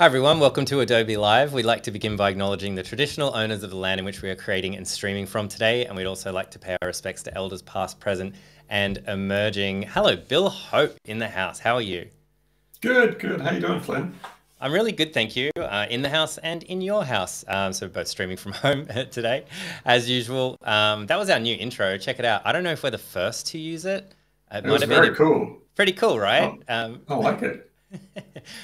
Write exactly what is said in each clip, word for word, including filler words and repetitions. Hi everyone, welcome to Adobe Live. We'd like to begin by acknowledging the traditional owners of the land in which we are creating and streaming from today, and we'd also like to pay our respects to elders past, present, and emerging. Hello, Bill Hope in the house. How are you? Good, good. How you doing, Flynn? I'm really good, thank you. Uh, in the house and in your house. Um, so we're both streaming from home today, as usual. Um, that was our new intro. Check it out. I don't know if we're the first to use it. It, it was very cool. Pretty cool, right? Oh, um, I like it.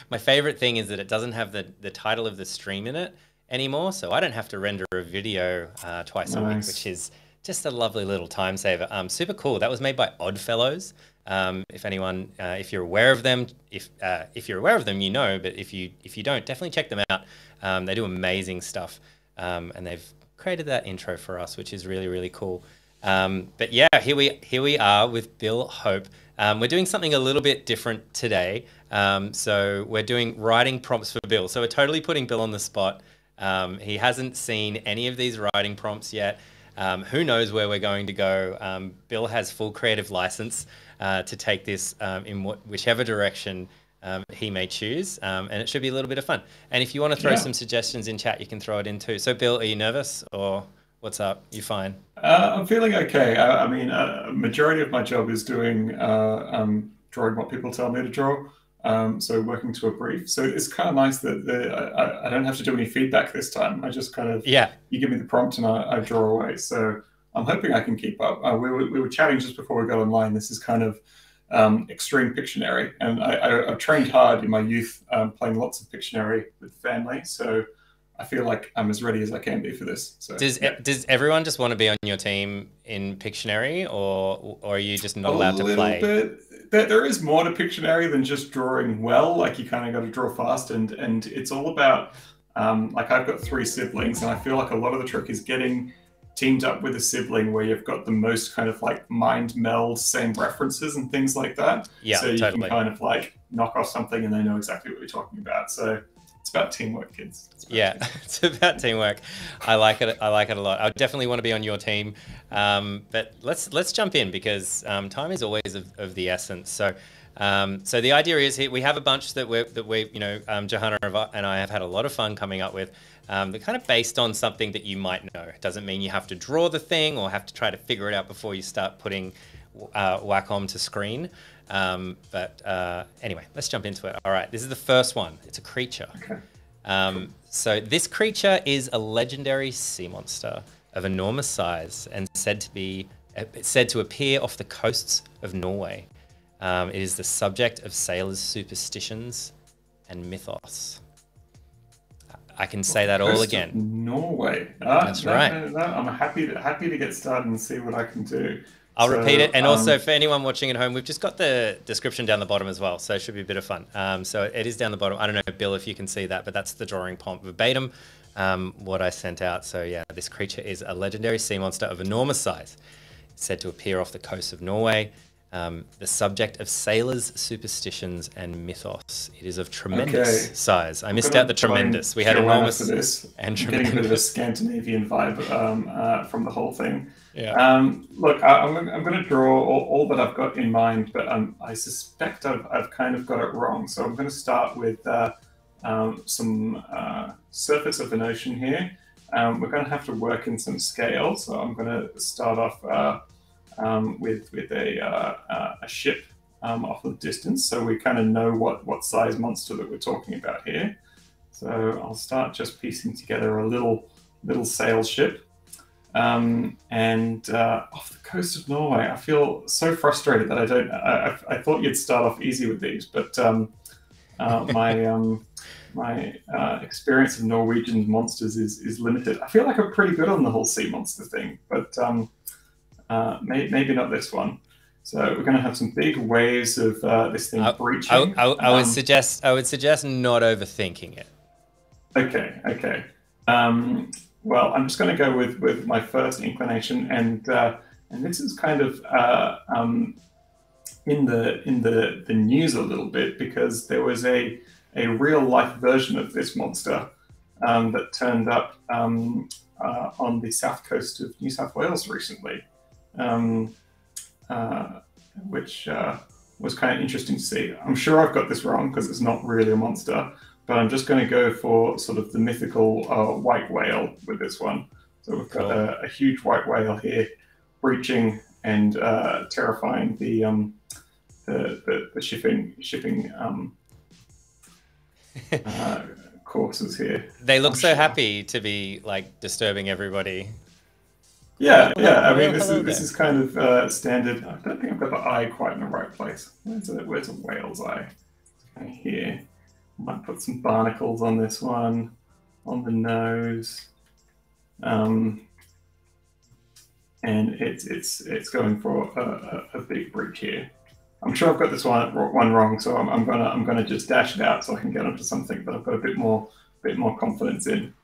My favorite thing is that it doesn't have the, the title of the stream in it anymore, so I don't have to render a video uh, twice nice. a week, which is just a lovely little time saver. Um, super cool. That was made by Odd Fellows. Um, if anyone, uh, if you're aware of them, if uh, if you're aware of them, you know. But if you if you don't, definitely check them out. Um, they do amazing stuff, um, and they've created that intro for us, which is really really cool. Um, but yeah, here we here we are with Bill Hope. Um, we're doing something a little bit different today. Um, so we're doing writing prompts for Bill. So we're totally putting Bill on the spot. Um, he hasn't seen any of these writing prompts yet. Um, who knows where we're going to go? Um, Bill has full creative license uh, to take this um, in what, whichever direction um, he may choose. Um, and it should be a little bit of fun. And if you want to throw yeah. some suggestions in chat, you can throw it in too. So Bill, are you nervous or... What's up? You fine? Uh, I'm feeling okay. I, I mean, a uh, majority of my job is doing, uh, um, drawing what people tell me to draw. Um, so working to a brief. So it's kind of nice that the, I, I don't have to do any feedback this time. I just kind of, yeah. you give me the prompt and I, I draw away. So I'm hoping I can keep up. Uh, we, were, we were chatting just before we got online. This is kind of um, extreme Pictionary. And I, I, I trained hard in my youth um, playing lots of Pictionary with family. So I feel like I'm as ready as I can be for this. So, does yeah. does everyone just want to be on your team in Pictionary, or or are you just not a allowed to play? Bit. There, there is more to Pictionary than just drawing well. Like you kind of got to draw fast, and and it's all about um, like I've got three siblings, and I feel like a lot of the trick is getting teamed up with a sibling where you've got the most kind of like mind meld, same references and things like that. Yeah, so you totally. can kind of like knock off something, and they know exactly what you're talking about. So. It's about teamwork, kids. It's about yeah, teamwork. It's about teamwork. I like it. I like it a lot. I definitely want to be on your team. Um, but let's let's jump in because um, time is always of, of the essence. So um, so the idea is here we have a bunch that we that we you know um, Johanna and I have had a lot of fun coming up with. Um, they're kind of based on something that you might know. It doesn't mean you have to draw the thing or have to try to figure it out before you start putting uh, Wacom to screen. Um, but uh, anyway, let's jump into it. All right, this is the first one. It's a creature. Okay. Um, so this creature is a legendary sea monster of enormous size and said to be uh, said to appear off the coasts of Norway. Um, it is the subject of sailors' superstitions and mythos. I can say that all again. Norway. Ah, That's no, right. No, no, no. I'm happy to, happy to get started and see what I can do. I'll so, repeat it. And um, also for anyone watching at home, we've just got the description down the bottom as well. So it should be a bit of fun. Um, so it is down the bottom. I don't know, Bill, if you can see that, but that's the drawing prompt verbatim, um, what I sent out. So yeah, this creature is a legendary sea monster of enormous size, said to appear off the coast of Norway, um, the subject of sailors' superstitions and mythos. It is of tremendous okay. size. I missed out the tremendous. We had enormous this. and tremendous. Getting a bit of a Scandinavian vibe um, uh, from the whole thing. Yeah. Um, look, I, I'm, I'm going to draw all, all that I've got in mind, but um, I suspect I've, I've kind of got it wrong. So I'm going to start with uh, um, some uh, surface of an ocean here. Um, we're going to have to work in some scale. So I'm going to start off uh, um, with with a, uh, uh, a ship um, off of distance. So we kind of know what, what size monster that we're talking about here. So I'll start just piecing together a little little sail ship. Um, and uh, off the coast of Norway. I feel so frustrated that I don't. I, I, I thought you'd start off easy with these, but um, uh, my um, my uh, experience of Norwegian monsters is is limited. I feel like I'm pretty good on the whole sea monster thing, but um, uh, may, maybe not this one. So we're going to have some big waves of uh, this thing I, breaching. I, I, I would um, suggest I would suggest not overthinking it. Okay. Okay. Um, Well, I'm just going to go with, with my first inclination, and uh, and this is kind of uh, um, in the in the, the news a little bit because there was a a real life version of this monster um, that turned up um, uh, on the south coast of New South Wales recently, um, uh, which uh, was kind of interesting to see. I'm sure I've got this wrong because it's not really a monster, but I'm just going to go for sort of the mythical uh, white whale with this one. So we've got a, a huge white whale here, breaching and uh, terrifying the, um, the, the the shipping shipping um, uh, courses here. They look I'm so sure. happy to be like disturbing everybody. Yeah, hello, yeah. Hello, I mean, this is this is kind of uh, standard. I don't think I've got the eye quite in the right place. Where's a, where's a whale's eye? Right here. Might put some barnacles on this one, on the nose, um, and it's it's it's going for a, a, a big breach here. I'm sure I've got this one one wrong, so I'm, I'm gonna I'm gonna just dash it out so I can get onto something that I've got a bit more bit more confidence in.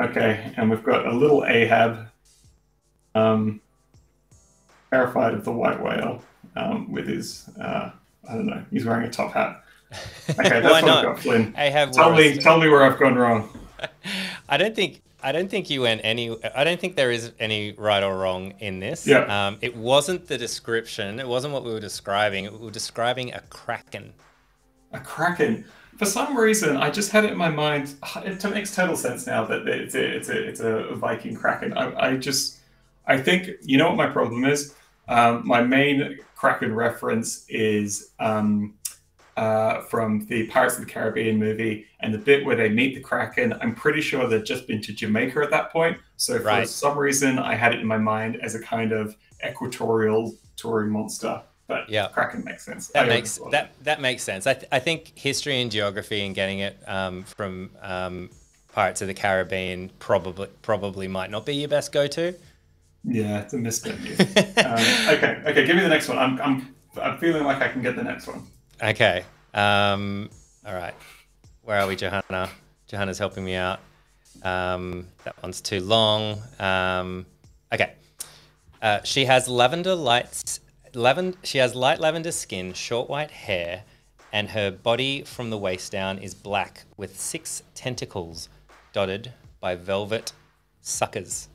Okay, and we've got a little Ahab, um, terrified of the white whale, um, with his uh, I don't know, he's wearing a top hat. Okay, that's what I've got, Flynn. Tell me, tell me where I've gone wrong. I don't think I don't think you went any. I don't think there is any right or wrong in this. Yeah. Um, it wasn't the description. It wasn't what we were describing. We were describing a kraken. A kraken. For some reason, I just had it in my mind. It makes total sense now that it's a, it's a, it's a Viking kraken. I, I just, I think you know what my problem is. Um, my main kraken reference is. Um, Uh, from the Pirates of the Caribbean movie, and the bit where they meet the Kraken. I'm pretty sure they'd just been to Jamaica at that point. So for right. some reason, I had it in my mind as a kind of equatorial Tory monster. But yeah, Kraken makes sense. That I makes that that makes sense. I th I think history and geography and getting it um, from um, Pirates of the Caribbean probably probably might not be your best go-to. Yeah, it's a misstep. um, okay, okay, give me the next one. I'm I'm I'm feeling like I can get the next one. Okay. Um, all right. Where are we, Johanna? Johanna's helping me out. Um, that one's too long. Um, okay. Uh, she has lavender lights. Lavend she has light lavender skin, short white hair, and her body from the waist down is black with six tentacles dotted by velvet suckers.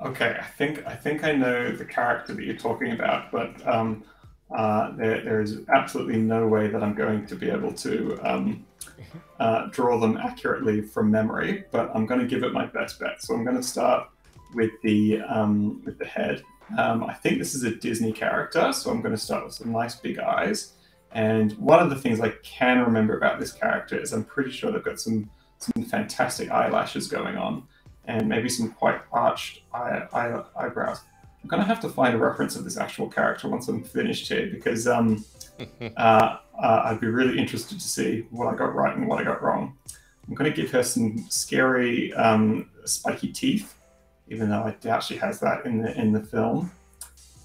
Okay. I think I think I know the character that you're talking about, but. Um... Uh, there, there is absolutely no way that I'm going to be able to um, uh, draw them accurately from memory, but I'm going to give it my best bet. So I'm going to start with the um, with the head. Um, I think this is a Disney character, so I'm going to start with some nice big eyes. And one of the things I can remember about this character is I'm pretty sure they've got some some fantastic eyelashes going on, and maybe some quite arched eye, eye, eyebrows. I'm going to have to find a reference of this actual character once I'm finished here, because um, uh, uh, I'd be really interested to see what I got right and what I got wrong. I'm going to give her some scary um, spiky teeth, even though I doubt she has that in the, in the film.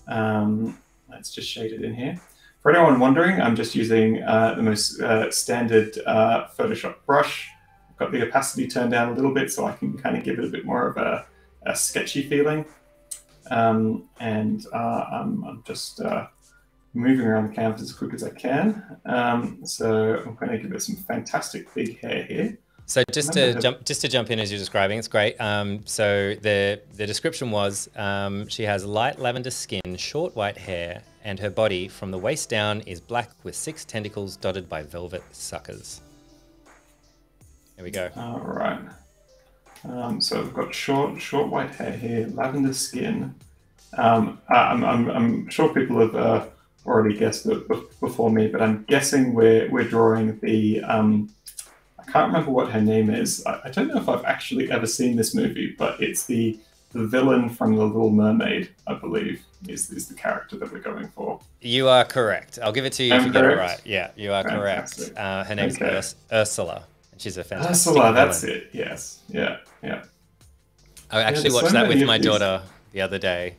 Um, let's just shade it in here. For anyone wondering, I'm just using uh, the most uh, standard uh, Photoshop brush. I've got the opacity turned down a little bit so I can kind of give it a bit more of a, a sketchy feeling. Um, and uh, I'm, I'm just uh, moving around the canvas as quick as I can. Um, so I'm going to give it some fantastic big hair here. So just to have... jump, just to jump in as you're describing, it's great. Um, so the the description was um, she has light lavender skin, short white hair, and her body from the waist down is black with six tentacles dotted by velvet suckers. There we go. All right. Um, so I've got short, short white hair here, lavender skin. Um, I'm, I'm, I'm sure people have uh, already guessed it before me, but I'm guessing we're we're drawing the. Um, I can't remember what her name is. I, I don't know if I've actually ever seen this movie, but it's the the villain from The Little Mermaid, I believe, is is the character that we're going for. You are correct. I'll give it to you I'm if you correct. get it right. Yeah, you are Fantastic. correct. Uh, her name's okay. Ursula. She's a fantastic Ursula, that's it, yes. Yeah, yeah. I actually yeah, watched so that with my these... daughter the other day.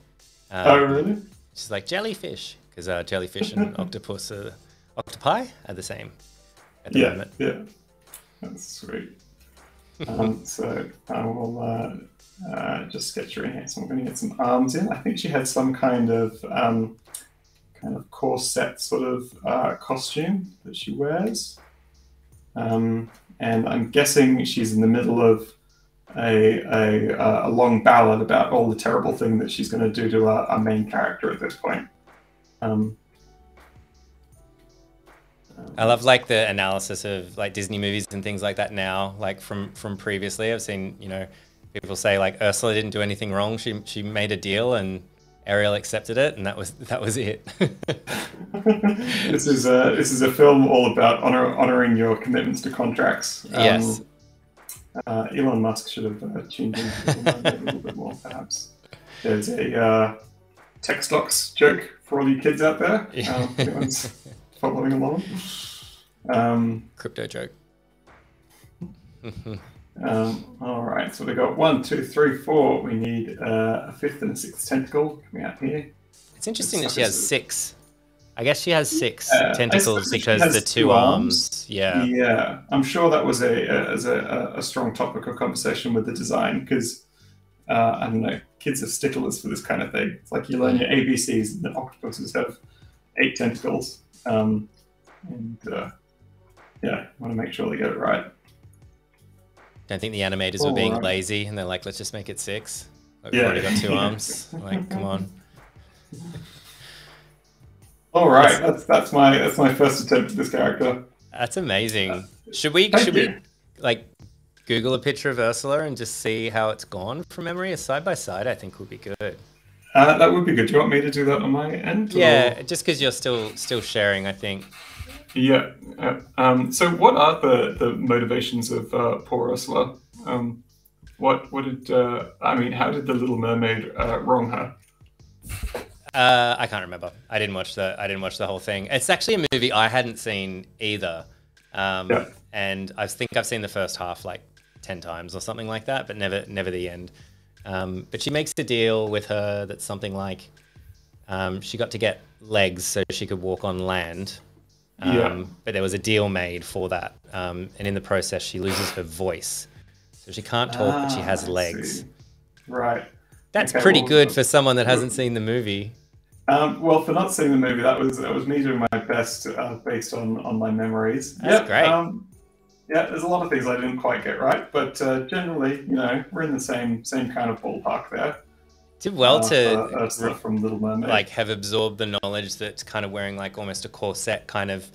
Um, oh, really? She's like, jellyfish, because uh, jellyfish and octopus are, octopi are the same at the yeah, moment. Yeah, that's sweet. um, so I will uh, uh, just sketch her in here. So I'm going to get some arms in. I think she had some kind of um, kind of corset sort of uh, costume that she wears. Um, And I'm guessing she's in the middle of a, a, a long ballad about all the terrible thing that she's going to do to our, our main character at this point. Um, I love like the analysis of like Disney movies and things like that now, like from from previously. I've seen, you know, people say like Ursula didn't do anything wrong. She she made a deal and Ariel accepted it, and that was that was it. This is a this is a film all about honor, honoring your commitments to contracts. Um, yes. Uh, Elon Musk should have uh, tuned in a little bit more, perhaps. There's a uh, tech stocks joke for all you kids out there. Um, everyone's following along. Um, Crypto joke. Um, all right, so we got one, two, three, four. We need uh, a fifth and a sixth tentacle coming out here. It's interesting it's that she has a... six. I guess she has six uh, tentacles because the two, two arms. arms. Yeah. Yeah, I'm sure that was a a, as a, a strong topic of conversation with the design because uh, I don't know, kids are sticklers for this kind of thing. It's like you learn your A B Cs, and the octopuses have eight tentacles, um, and uh, yeah, want to make sure they get it right. Don't think the animators oh, were being right. lazy, and they're like, let's just make it six. Like, yeah. We've already got two arms. Like, come on. All right, that's that's my that's my first attempt at this character. That's amazing. Uh, should we should you. we like Google a picture of Ursula and just see how it's gone from memory? A side by side, I think, would be good. Uh, that would be good. Do you want me to do that on my end? Yeah, or? Just because you're still still sharing, I think. Yeah. Uh, um, so, what are the the motivations of uh, poor Ursula? Um, what what did uh, I mean? How did the Little Mermaid uh, wrong her? Uh, I can't remember. I didn't watch the I didn't watch the whole thing. It's actually a movie I hadn't seen either, um, yeah. and I think I've seen the first half like ten times or something like that, but never never the end. Um, but she makes a deal with her that's something like um, she got to get legs so she could walk on land, um, yeah. but there was a deal made for that, um, and in the process she loses her voice, so she can't talk ah, but she has legs. See. Right. That's okay, pretty well, good for someone that hasn't seen the movie. Um, well, for not seeing the movie, that was that was me doing my best uh, based on on my memories. That's yep. great. Um, yeah, there's a lot of things I didn't quite get right, but uh, generally, you know, we're in the same same kind of ballpark there. Did well uh, to uh, uh, from Little Mermaid, like have absorbed the knowledge that's kind of wearing like almost a corset kind of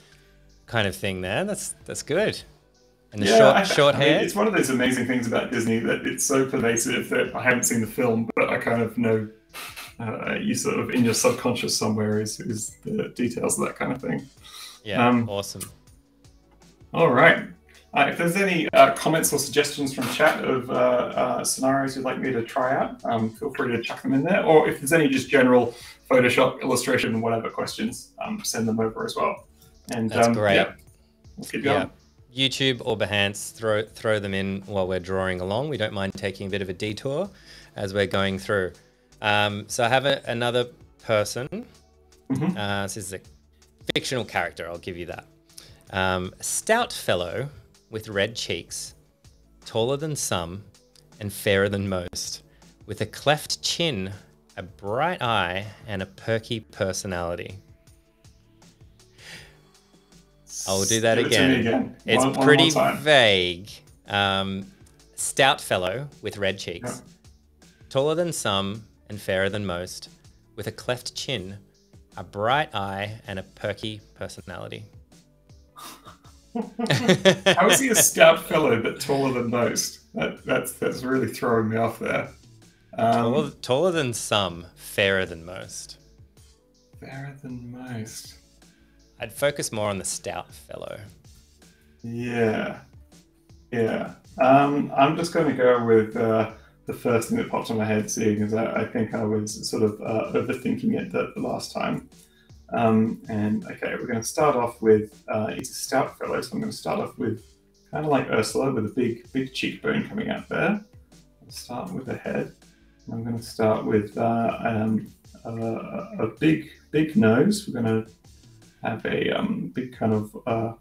kind of thing there. That's that's good. And the yeah, short, I, short I mean, hair. It's one of those amazing things about Disney that it's so pervasive that I haven't seen the film, but I kind of know. Uh, you sort of in your subconscious somewhere is, is the details of that kind of thing. Yeah, um, awesome. All right. Uh, if there's any uh, comments or suggestions from chat of uh, uh, scenarios you'd like me to try out, um, feel free to chuck them in there. Or if there's any just general Photoshop, illustration, whatever questions, um, send them over as well. And that's um, great. Yeah, let's keep going. Yeah. YouTube or Behance, throw, throw them in while we're drawing along. We don't mind taking a bit of a detour as we're going through. Um, so I have a, another person, mm-hmm. uh, this is a fictional character, I'll give you that. Um, a stout fellow with red cheeks, taller than some and fairer than most, with a cleft chin, a bright eye and a perky personality. I'll do that again. It again. It's one, pretty one vague. Um, stout fellow with red cheeks, yeah. taller than some and fairer than most, with a cleft chin, a bright eye, and a perky personality. How is he a stout fellow but taller than most? That, that's that's really throwing me off there. Um, taller, taller than some, fairer than most. Fairer than most. I'd focus more on the stout fellow. Yeah, yeah. Um, I'm just going to go with. Uh, The first thing that popped in my head, seeing is I, I think I was sort of uh, overthinking it the, the last time. Um, and okay, we're going to start off with uh, he's a stout fellow, so I'm going to start off with kind of like Ursula with a big, big cheekbone coming out there. I'll start with the head. And I'm going to start with uh, um, a, a big, big nose. We're going to have a um, big kind of uh,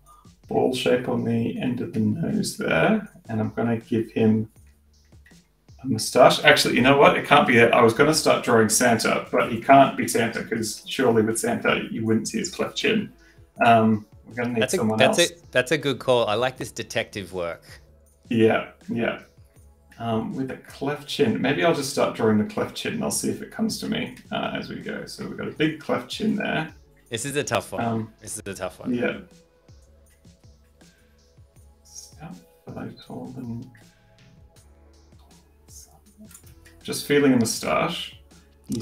ball shape on the end of the nose there, and I'm going to give him. A moustache. Actually, you know what? It can't be that. I was going to start drawing Santa, but he can't be Santa because surely with Santa you wouldn't see his cleft chin. Um, we're going to need that's someone a, that's else. A, that's a good call. I like this detective work. Yeah, yeah. Um, with a cleft chin. Maybe I'll just start drawing the cleft chin and I'll see if it comes to me uh, as we go. So we've got a big cleft chin there. This is a tough one. Um, this is a tough one. Yeah. cold and just feeling a moustache.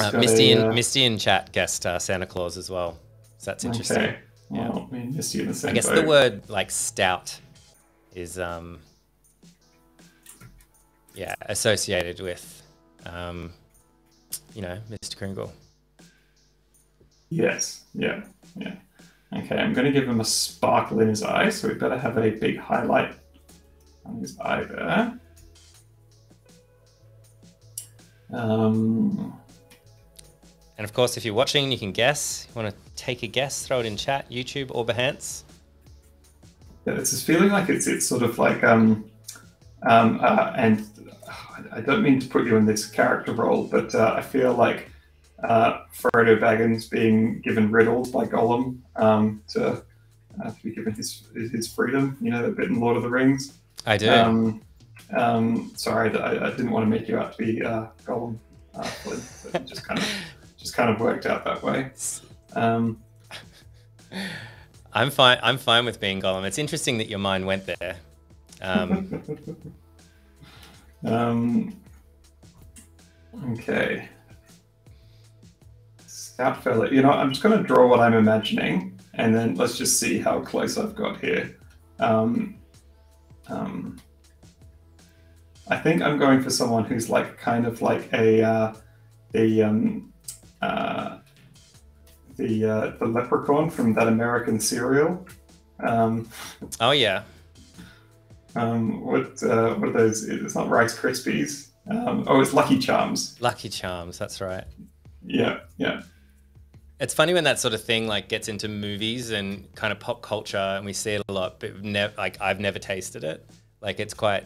Uh, Misty a, uh... in Misty in chat guessed uh, Santa Claus as well. So that's interesting. Okay. Well, yeah. Me and Misty in the same I guess boat. The word like stout is um yeah associated with um you know Mister Kringle. Yes. Yeah. Yeah. Okay, I'm going to give him a sparkle in his eye, so we better have a big highlight on his eye there. Um, and of course, if you're watching, you can guess. You want to take a guess, throw it in chat, YouTube or Behance. Yeah, this is feeling like it's it's sort of like, um, um, uh, and I don't mean to put you in this character role, but uh, I feel like Uh, Frodo Baggins being given riddles by Gollum um, to, uh, to be given his his freedom. You know, that bit in Lord of the Rings. I do. Um, um, sorry, I, I didn't want to make you out to be uh, Gollum. Uh, but it just kind of just kind of worked out that way. Um, I'm fine. I'm fine with being Gollum. It's interesting that your mind went there. Um, um, okay. Out fella, you know, I'm just going to draw what I'm imagining, and then let's just see how close I've got here. Um, um, I think I'm going for someone who's like kind of like a uh, the um, uh, the uh, the leprechaun from that American cereal. Um, oh yeah. Um, what uh, what are those? It's not Rice Krispies. Um, oh, it's Lucky Charms. Lucky Charms. That's right. Yeah. Yeah. It's funny when that sort of thing like gets into movies and kind of pop culture, and we see it a lot. But never, like I've never tasted it. Like it's quite,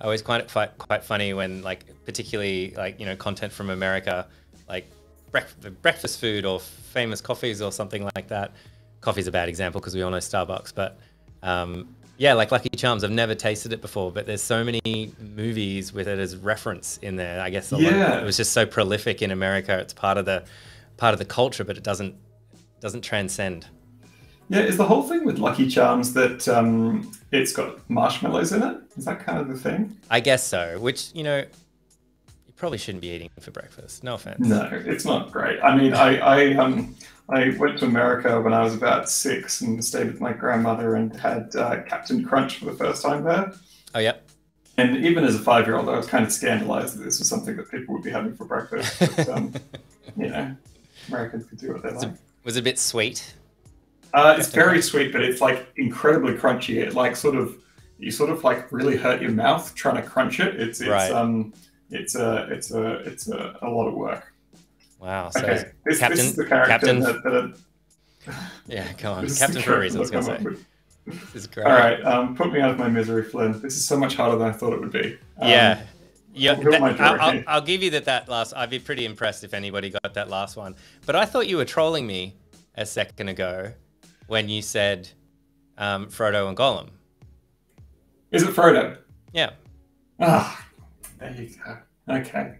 I always find it quite quite funny when like particularly like you know content from America, like brec the breakfast food or famous coffees or something like that. Coffee's a bad example because we all know Starbucks. But um, yeah, like Lucky Charms, I've never tasted it before. But there's so many movies with it as reference in there. I guess a yeah. lot of, it was just so prolific in America. It's part of the. part of the culture, but it doesn't doesn't transcend. Yeah, is the whole thing with Lucky Charms that um, it's got marshmallows in it? Is that kind of the thing? I guess so, which, you know, you probably shouldn't be eating for breakfast. No offense. No, it's not great. I mean, I, I, um, I went to America when I was about six and stayed with my grandmother and had uh, Captain Crunch for the first time there. Oh, yeah. And even as a five-year-old, I was kind of scandalized that this was something that people would be having for breakfast. But, um, you know. Americans could do what they like. It was a bit sweet. Uh, it's Definitely. very sweet, but it's like incredibly crunchy. It like sort of, you sort of like really hurt your mouth trying to crunch it. It's it's right. um it's a it's a it's a, a lot of work. Wow. So okay. this, Captain, this is the character Captain. That, that, that, yeah, go on. Captain for a reason. I was gonna say. This is great. All right, um, put me out of my misery, Flynn. This is so much harder than I thought it would be. Um, yeah. Yeah, that, I'll, I'll, I'll give you that. That last, I'd be pretty impressed if anybody got that last one. But I thought you were trolling me a second ago when you said um, Frodo and Gollum. Is it Frodo? Yeah. Ah, there you go. Okay.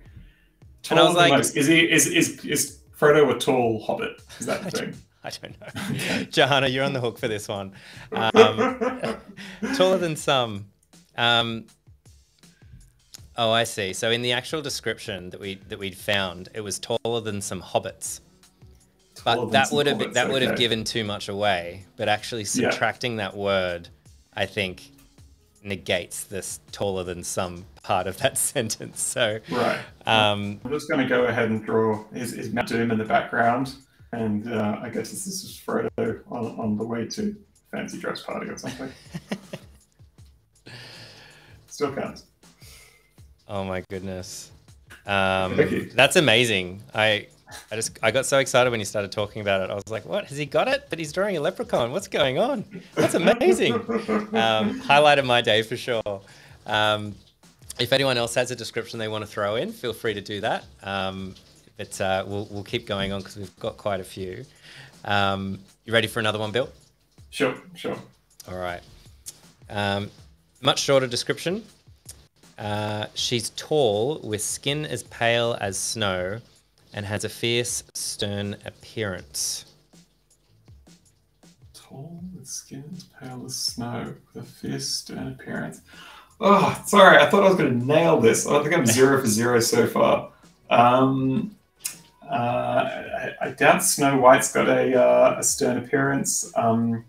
Tall and I was like, most. is he is is is Frodo a tall hobbit? Is that the thing? I don't know. Okay. Johanna, you're on the hook for this one. Um, taller than some. Um, Oh, I see. So in the actual description that we that we'd found, it was taller than some hobbits, taller but that would have hobbits, that okay. would have given too much away. But actually subtracting yeah. that word, I think, negates this taller than some part of that sentence. So right. Um, I'm just going to go ahead and draw his, his Mount Doom in the background, and uh, I guess this is Frodo on, on the way to fancy dress party or something. Still counts. Oh my goodness, um, that's amazing! I, I just I got so excited when you started talking about it. I was like, "What has he got it?" But he's drawing a leprechaun. What's going on? That's amazing. um, highlight of my day for sure. Um, if anyone else has a description they want to throw in, feel free to do that. Um, but uh, we'll we'll keep going on because we've got quite a few. Um, you ready for another one, Bill? Sure, sure. All right. Um, much shorter description. Uh, she's tall, with skin as pale as snow, and has a fierce, stern appearance. Tall, with skin as pale as snow, with a fierce, stern appearance. Oh, sorry, I thought I was going to nail this. I think I'm zero for zero so far. Um, uh, I, I doubt Snow White's got a, uh, a stern appearance. Um,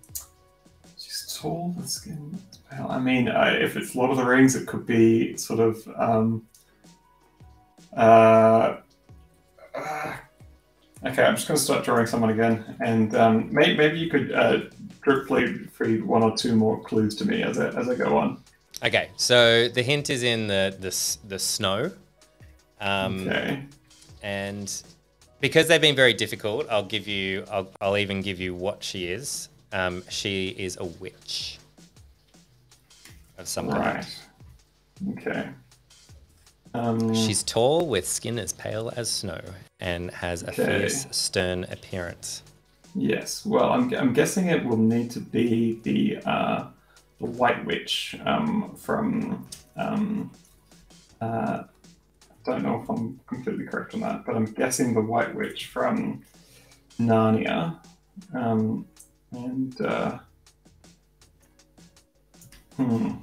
she's tall and skin. Well, I mean, uh, if it's Lord of the Rings, it could be sort of... Um, uh, uh, okay, I'm just going to start drawing someone again. And um, may, maybe you could uh, drip feed one or two more clues to me as I, as I go on. Okay, so the hint is in the the, the snow. Um, okay. And because they've been very difficult, I'll give you. I'll, I'll even give you what she is. Um, she is a witch of some kind. Right. Okay. Um, She's tall, with skin as pale as snow, and has a okay. fierce, stern appearance. Yes. Well, I'm I'm guessing it will need to be the. Uh, The White Witch um, from, um, uh, I don't know if I'm completely correct on that, but I'm guessing the White Witch from Narnia. Um, and uh, hmm,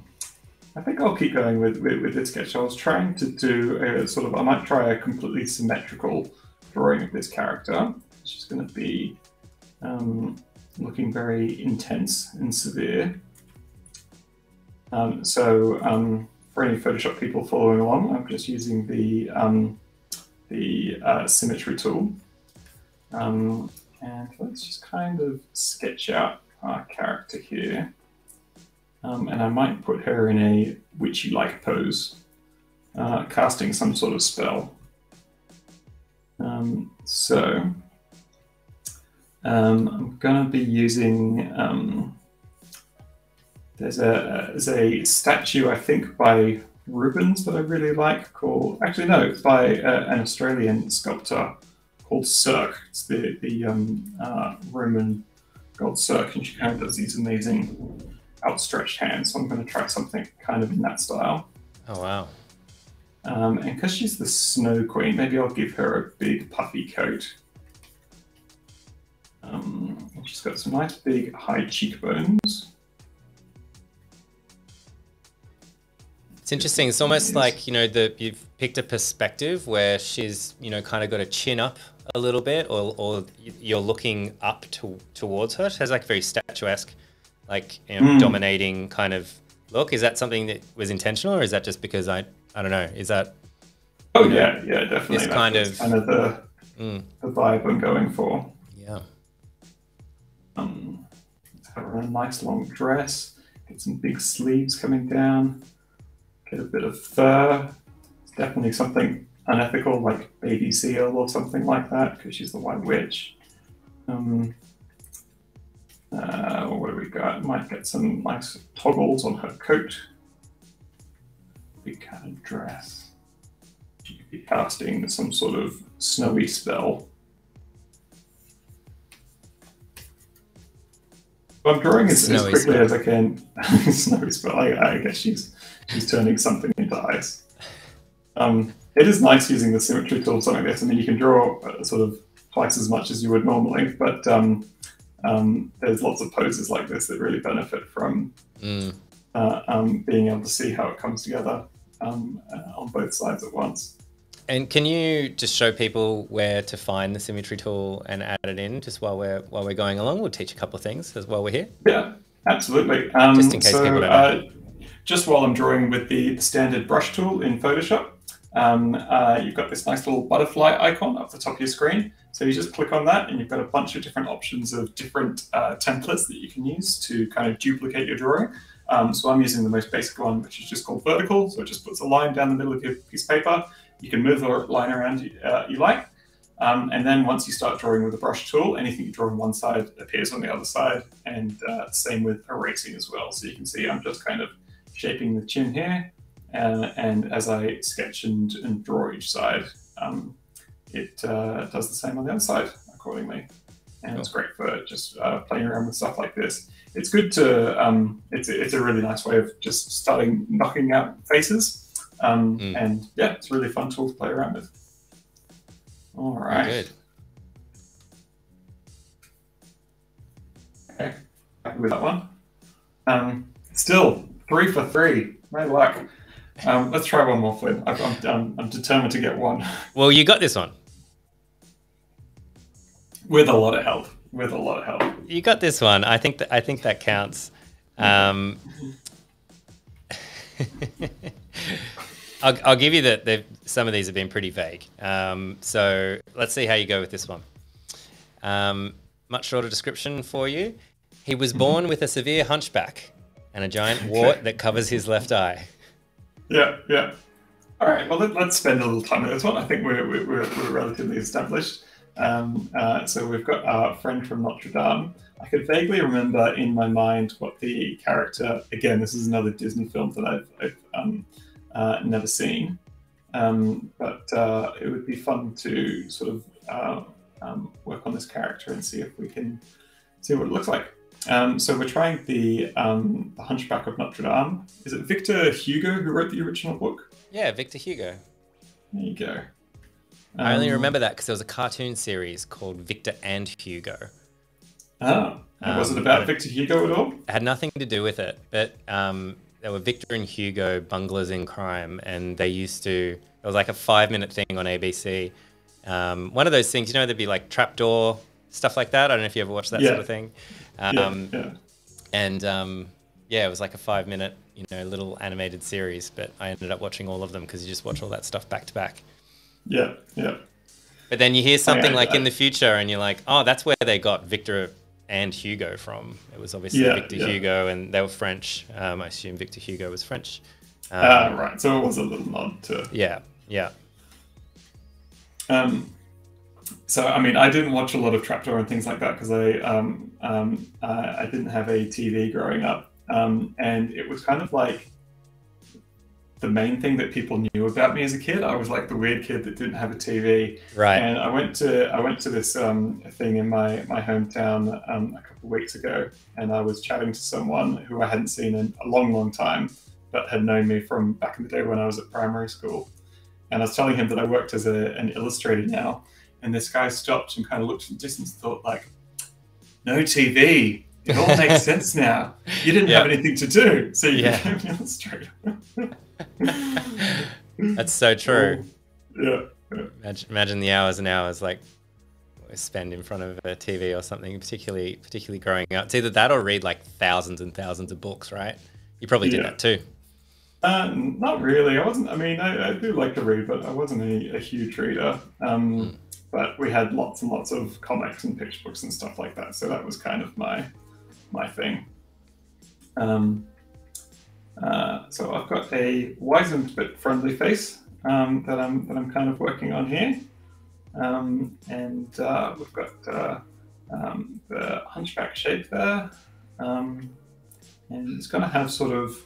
I think I'll keep going with, with, with this sketch. I was trying to do a sort of, I might try a completely symmetrical drawing of this character. She's going to be um, looking very intense and severe. Um, so um, for any Photoshop people following along, I'm just using the um, the uh, symmetry tool, um, and let's just kind of sketch out our character here. Um, and I might put her in a witchy-like pose, uh, casting some sort of spell. Um, so um, I'm going to be using. Um, There's a, there's a statue, I think, by Rubens that I really like called... Actually, no, it's by uh, an Australian sculptor called Cirque. It's the, the um, uh, Roman god Cirque, and she kind of does these amazing outstretched hands. So I'm going to try something kind of in that style. Oh, wow. Um, and because she's the Snow Queen, maybe I'll give her a big puffy coat. Um, she's got some nice big high cheekbones. It's interesting. It's almost like, you know, the, you've picked a perspective where she's, you know, kind of got her chin up a little bit, or, or you're looking up to, towards her. She has like a very statuesque, like you know, mm. dominating kind of look. Is that something that was intentional, or is that just because I, I don't know, is that? Oh you know, yeah, yeah, definitely. It's kind of, kind of the, mm. the vibe I'm going for. Yeah. Um, have her a nice long dress, get some big sleeves coming down. Get a bit of fur. It's definitely something unethical, like baby seal or something like that, because she's the White Witch. Um, uh, what do we got? Might get some nice toggles on her coat. Big kind of dress. She could be casting some sort of snowy spell. I'm drawing as, as quickly spell. as I can. Snowy spell. I, I guess she's. She's turning something into ice. Um, it is nice using the symmetry tool, something like this. I mean, you can draw uh, sort of twice as much as you would normally, but um, um, there's lots of poses like this that really benefit from mm. uh, um, being able to see how it comes together um, uh, on both sides at once. And can you just show people where to find the symmetry tool and add it in just while we're while we're going along? We'll teach a couple of things as while we're here. Yeah, absolutely. Um, just in case so, people don't know. Uh, Just while I'm drawing with the standard brush tool in Photoshop, um, uh, you've got this nice little butterfly icon up the top of your screen. So you just click on that and you've got a bunch of different options of different uh, templates that you can use to kind of duplicate your drawing. Um, so I'm using the most basic one, which is just called vertical. So it just puts a line down the middle of your piece of paper. You can move the line around uh, you like. Um, and then once you start drawing with the brush tool, anything you draw on one side appears on the other side. And uh, same with erasing as well. So you can see I'm just kind of shaping the chin here, uh, and as I sketch and, and draw each side, um, it uh, does the same on the other side accordingly. And cool. It's great for just uh, playing around with stuff like this. It's good to, um, it's, it's a really nice way of just starting knocking out faces. Um, mm. And yeah, it's a really fun tool to play around with. All right. Good. Okay, happy with that one. Um, still. Three for three. No luck. Um, let's try one more flip. I'm, I'm, I'm determined to get one. Well, you got this one. With a lot of help. With a lot of help. You got this one. I think that I think that counts. Um, I'll, I'll give you that. The, some of these have been pretty vague. Um, so let's see how you go with this one. Um, much shorter description for you. He was born with a severe hunchback and a giant wart okay. that covers his left eye. Yeah, yeah. All right, well, let, let's spend a little time on this one. I think we're, we're, we're relatively established. Um, uh, so we've got our friend from Notre Dame. I could vaguely remember in my mind what the character, again, this is another Disney film that I've, I've um, uh, never seen, um, but uh, it would be fun to sort of uh, um, work on this character and see if we can see what it looks like. Um, so we're trying the, um, the Hunchback of Notre Dame. Is it Victor Hugo who wrote the original book? Yeah, Victor Hugo. There you go. Um, I only remember that because there was a cartoon series called Victor and Hugo. Oh, um, was it about Victor Hugo at all? It had nothing to do with it, but um, there were Victor and Hugo bunglers in crime, and they used to, it was like a five-minute thing on A B C. Um, one of those things, you know, there'd be like Trapdoor, stuff like that. I don't know if you ever watched that yeah. sort of thing. Um, yeah, yeah. And um, yeah, it was like a five minute, you know, little animated series, but I ended up watching all of them because you just watch all that stuff back to back. Yeah, yeah. But then you hear something I, I, like I, in the future and you're like, oh, that's where they got Victor and Hugo from. It was obviously yeah, Victor yeah. Hugo, and they were French. Um, I assume Victor Hugo was French. Um, uh, right, so it was a little nod to... Yeah, yeah. Um, So, I mean, I didn't watch a lot of Trapdoor and things like that because I um, um, uh, I didn't have a T V growing up. Um, and it was kind of like the main thing that people knew about me as a kid. I was like the weird kid that didn't have a T V. Right. And I went to I went to this um, thing in my, my hometown um, a couple of weeks ago, and I was chatting to someone who I hadn't seen in a long, long time, but had known me from back in the day when I was at primary school. And I was telling him that I worked as a, an illustrator now. And this guy stopped and kind of looked at the distance and thought, like, no T V. It all makes sense now. You didn't yeah. have anything to do, so you yeah. became an illustrator. That's so true. Oh, yeah. Imagine, imagine the hours and hours like spend in front of a T V or something, particularly particularly growing up. It's either that or read like thousands and thousands of books, right? You probably yeah. did that too. Um, not really. I wasn't. I mean, I, I do like to read, but I wasn't a, a huge reader. Um, mm. But we had lots and lots of comics and picture books and stuff like that. So that was kind of my my thing. Um, uh, so I've got a wizened but friendly face um, that I'm that I'm kind of working on here, um, and uh, we've got uh, um, the hunchback shape there, um, and it's going to have sort of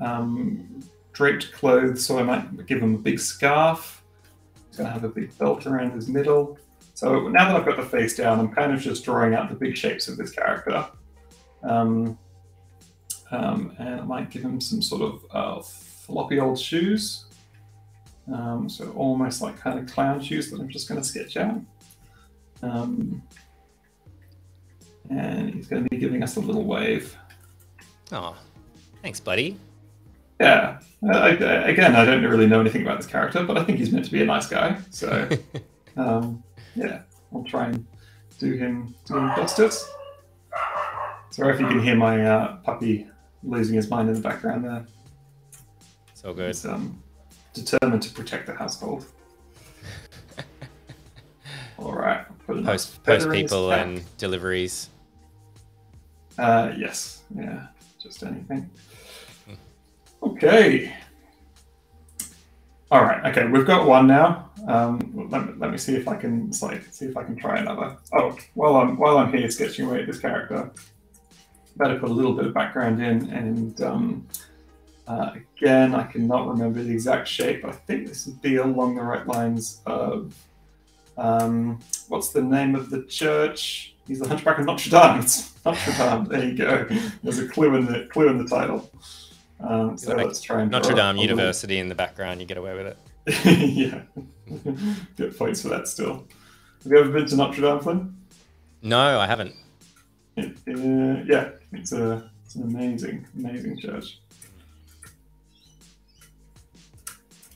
um, draped clothes. So I might give him a big scarf. He's going to have a big belt around his middle. So now that I've got the face down, I'm kind of just drawing out the big shapes of this character. Um, um, and I might give him some sort of uh, floppy old shoes. Um, so almost like kind of clown shoes that I'm just going to sketch out. Um, and he's going to be giving us a little wave. Oh, thanks, buddy. Yeah. I, again, I don't really know anything about this character, but I think he's meant to be a nice guy. So, um, yeah, I'll try and do him, do him justice. Sorry if you can hear my uh, puppy losing his mind in the background there. So good. He's um, determined to protect the household. All right. Post, post people and deliveries. Uh, yes. Yeah. Just anything. Okay. All right. Okay, we've got one now. Um, let me let me see if I can like see if I can try another. Oh, while I'm while I'm here sketching away at this character, better put a little bit of background in. And um, uh, again, I cannot remember the exact shape, but I think this would be along the right lines of um, what's the name of the church? He's the Hunchback of Notre Dame. It's Notre Dame. There you go. There's a clue in the clue in the title. Um, so like let's try and Notre Dame University in the background. You get away with it. Yeah, get points for that still. Have you ever been to Notre Dame, Flynn? No, I haven't. It, uh, yeah, it's a it's an amazing, amazing church.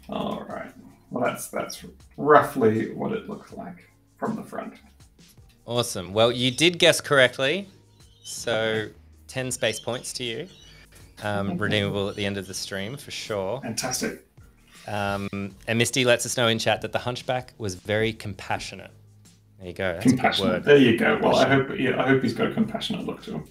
All right. Well, that's that's roughly what it looks like from the front. Awesome. Well, you did guess correctly. So ten space points to you. Um, redeemable at the end of the stream for sure. Fantastic. Um, and Misty lets us know in chat that the Hunchback was very compassionate. There you go. That's a good word. There you go. Well, I hope yeah, I hope he's got a compassionate look to him.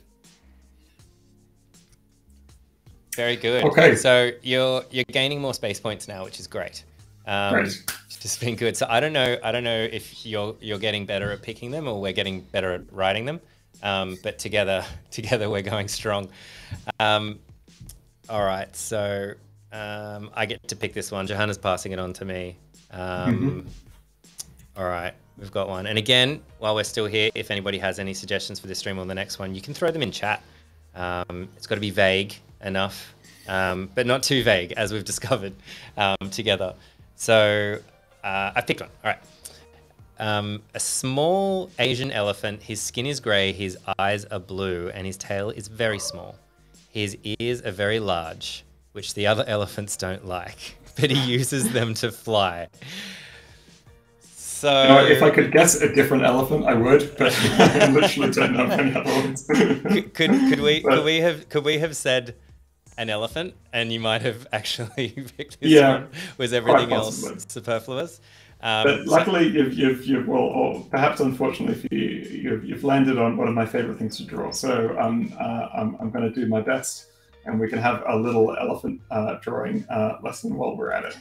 Very good. Okay. So you're you're gaining more space points now, which is great. Um, great. Just been good. So I don't know. I don't know if you're you're getting better at picking them or we're getting better at writing them. Um, but together, together we're going strong. Um, all right. So um, I get to pick this one. Johanna's passing it on to me. Um, mm-hmm. All right. We've got one. And again, while we're still here, if anybody has any suggestions for this stream or the next one, you can throw them in chat. Um, it's got to be vague enough, um, but not too vague, as we've discovered um, together. So uh, I've picked one. All right. Um, a small Asian elephant. His skin is grey, his eyes are blue, and his tail is very small. His ears are very large, which the other elephants don't like, but he uses them to fly. So, you know, if I could guess a different elephant, I would, but I literally don't know any other ones. could, could could we but... could we have could we have said an elephant, and you might have actually picked this yeah, one? Was everything else superfluous? Um, but luckily, so, you've, you've, you've, well, or perhaps unfortunately for you, you've, you've landed on one of my favorite things to draw. So um, uh, I'm, I'm going to do my best, and we can have a little elephant uh, drawing uh, lesson while we're at it.